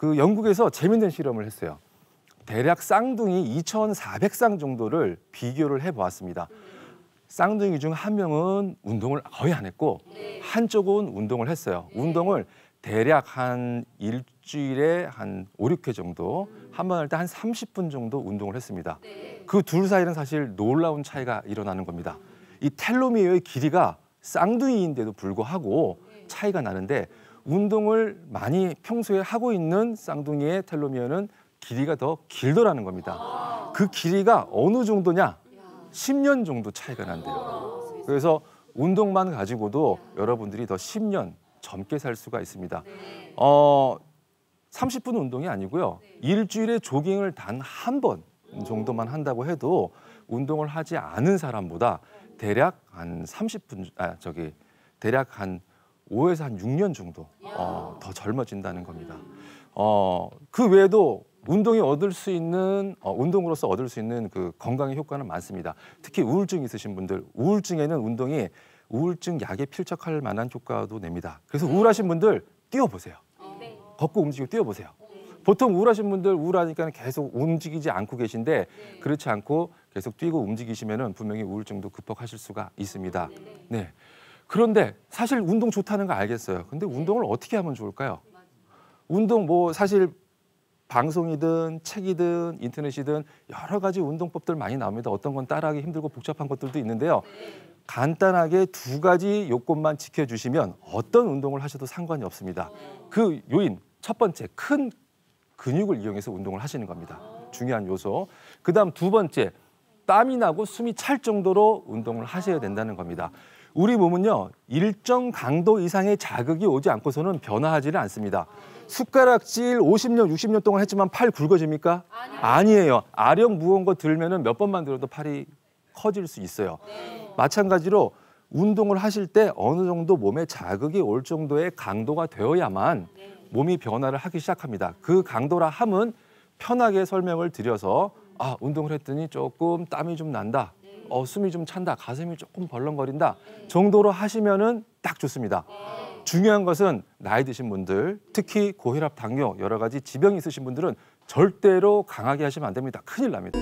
그 영국에서 재밌는 실험을 했어요. 대략 쌍둥이 2,400쌍 정도를 비교를 해보았습니다. 쌍둥이 중 한 명은 운동을 거의 안 했고 한쪽은 운동을 했어요. 운동을 대략 한 일주일에 한 5, 6회 정도, 한 번 할 때 한 30분 정도 운동을 했습니다. 그 둘 사이는 사실 놀라운 차이가 일어나는 겁니다. 이 텔로미어의 길이가 쌍둥이인데도 불구하고 차이가 나는데, 운동을 많이 평소에 하고 있는 쌍둥이의 텔로미어는 길이가 더 길더라는 겁니다. 그 길이가 어느 정도냐? 10년 정도 차이가 난대요. 그래서 운동만 가지고도 여러분들이 더 10년 젊게 살 수가 있습니다. 30분 운동이 아니고요. 일주일에 조깅을 단 한 번 정도만 한다고 해도 운동을 하지 않은 사람보다 대략 한 대략 한 5에서 한 6년 정도 더 젊어진다는 겁니다. 그 외에도 운동이 얻을 수 있는 운동으로서 얻을 수 있는 그 건강의 효과는 많습니다. 특히 우울증 있으신 분들, 우울증에는 운동이 우울증 약에 필적할 만한 효과도 냅니다. 그래서 우울하신 분들 뛰어보세요. 걷고 움직이고 뛰어보세요. 보통 우울하신 분들 우울하니까 계속 움직이지 않고 계신데, 그렇지 않고 계속 뛰고 움직이시면은 분명히 우울증도 극복하실 수가 있습니다. 네. 그런데 사실 운동 좋다는 거 알겠어요. 근데 운동을 어떻게 하면 좋을까요? 운동 뭐 사실 방송이든 책이든 인터넷이든 여러 가지 운동법들 많이 나옵니다. 어떤 건 따라하기 힘들고 복잡한 것들도 있는데요. 간단하게 두 가지 요건만 지켜주시면 어떤 운동을 하셔도 상관이 없습니다. 그 요인, 첫 번째, 큰 근육을 이용해서 운동을 하시는 겁니다. 중요한 요소. 그다음 두 번째, 땀이 나고 숨이 찰 정도로 운동을 하셔야 된다는 겁니다. 우리 몸은요, 일정 강도 이상의 자극이 오지 않고서는 변화하지를 않습니다. 숟가락질 50년, 60년 동안 했지만 팔 굵어집니까? 아니에요. 아령 무거운 거 들면은 몇 번만 들어도 팔이 커질 수 있어요. 마찬가지로 운동을 하실 때 어느 정도 몸에 자극이 올 정도의 강도가 되어야만 몸이 변화를 하기 시작합니다. 그 강도라 함은 편하게 설명을 드려서, 아, 운동을 했더니 조금 땀이 좀 난다, 숨이 좀 찬다, 가슴이 조금 벌렁거린다 정도로 하시면은 딱 좋습니다. 중요한 것은 나이 드신 분들, 특히 고혈압, 당뇨, 여러 가지 지병이 있으신 분들은 절대로 강하게 하시면 안 됩니다. 큰일 납니다.